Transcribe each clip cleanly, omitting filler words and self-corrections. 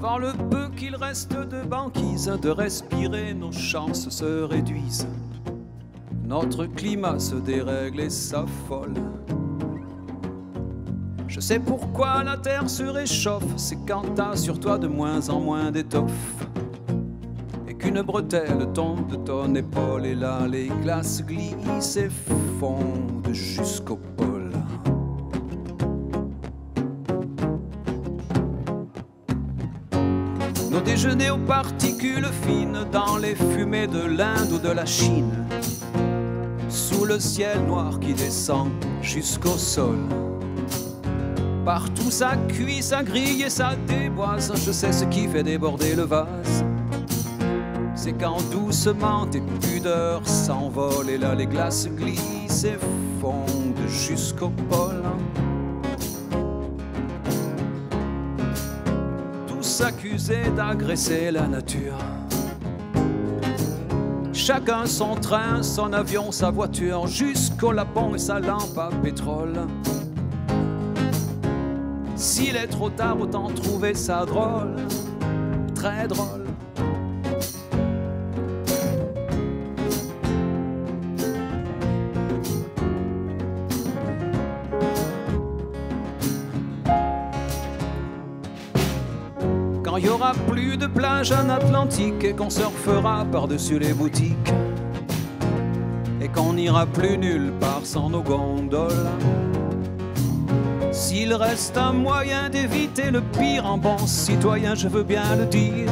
devant le peu qu'il reste de banquise, de respirer, nos chances se réduisent. Notre climat se dérègle et s'affole. Je sais pourquoi la terre se réchauffe, c'est quand t'as sur toi de moins en moins d'étoffe, et qu'une bretelle tombe de ton épaule, et là les glaces glissent et fondent jusqu'au pôle. Nos déjeuners aux particules fines, dans les fumées de l'Inde ou de la Chine, sous le ciel noir qui descend jusqu'au sol. Partout ça cuit, ça grille et ça déboise. Je sais ce qui fait déborder le vase, c'est quand doucement tes pudeurs s'envolent, et là les glaces glissent et fondent jusqu'au pôle. Tous accusés d'agresser la nature, chacun son train, son avion, sa voiture, jusqu'au lapon et sa lampe à pétrole. S'il est trop tard, autant trouver ça drôle, très drôle. Quand il n'y aura plus de plage en Atlantique, et qu'on surfera par-dessus les boutiques, et qu'on n'ira plus nulle part sans nos gondoles, s'il reste un moyen d'éviter le pire, en bon citoyen je veux bien le dire,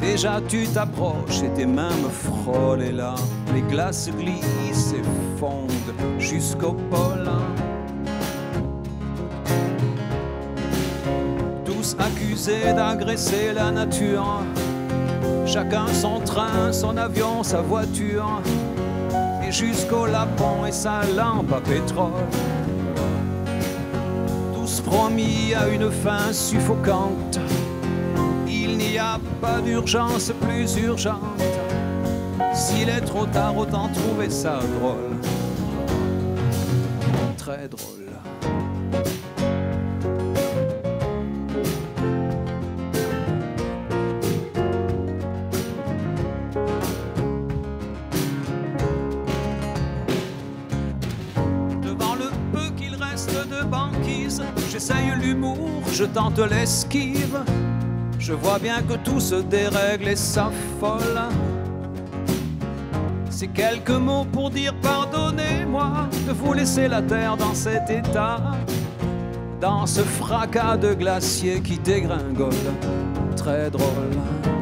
déjà tu t'approches et tes mains me frôlent, et là les glaces glissent et fondent jusqu'au pôle. Tous accusés d'agresser la nature, chacun son train, son avion, sa voiture, et jusqu'au lapon et sa lampe à pétrole. Tous promis à une fin suffocante, il n'y a pas d'urgence plus urgente. S'il est trop tard, autant trouver ça drôle, très drôle. De banquise, j'essaye l'humour, je tente l'esquive. Je vois bien que tout se dérègle et s'affole. C'est quelques mots pour dire pardonnez-moi de vous laisser la terre dans cet état, dans ce fracas de glacier qui dégringole, très drôle.